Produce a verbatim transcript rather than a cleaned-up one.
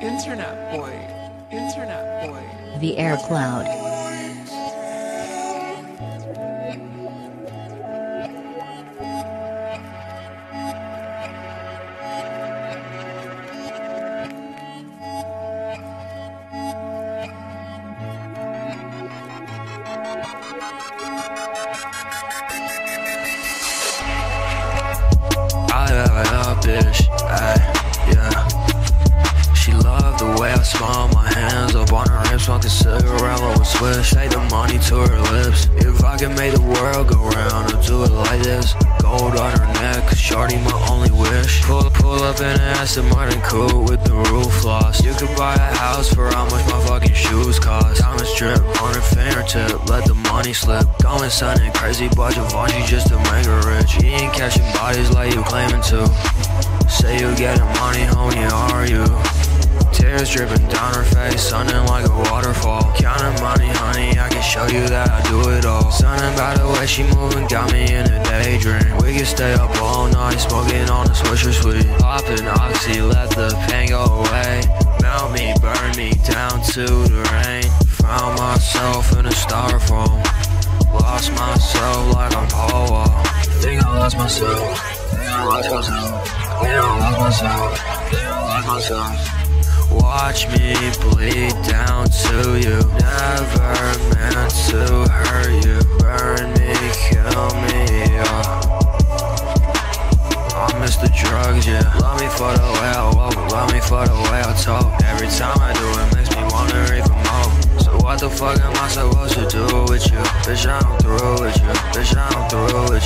Internet boy. Internet boy. The air cloud. I love a bitch, I, yeah. She loved the way I smiled, my hands up on her hips, smoking cigarette, I would switch, take the money to her lips. If I could make the world go round, I'd do it like this. Gold on her neck, shorty my only wish. Pull, pull up in an Aston Martin coupe with the roof lost. You could buy a house for how much my fucking shoes cost. Diamonds drip on her fingertip, let the money slip. Going sudden crazy by Givenchy just to make her rich. You ain't catching bodies like you claiming to. Say you getting money, homie, are you? Tears dripping down her face, sunning like a waterfall. Counting money, honey, I can show you that I do it all. Sunning by the way she moving, got me in a daydream. We can stay up all night, smoking on a Swisher Sweet. Popping oxy, let the pain go away. Melt me, burn me, down to the rain. Found myself in a styrofoam. Lost myself like I'm Paul Wall. Think I lost myself, think I lost myself, think I lost myself, think I lost myself. Watch me bleed down to you. Never meant to hurt you. Burn me, kill me, yeah. I miss the drugs, yeah. Love me for the way I walk, love me for the way I talk. Every time I do it makes me wonder even more. So what the fuck am I supposed to do with you? Bitch, I'm through with you. Bitch, I'm through with you.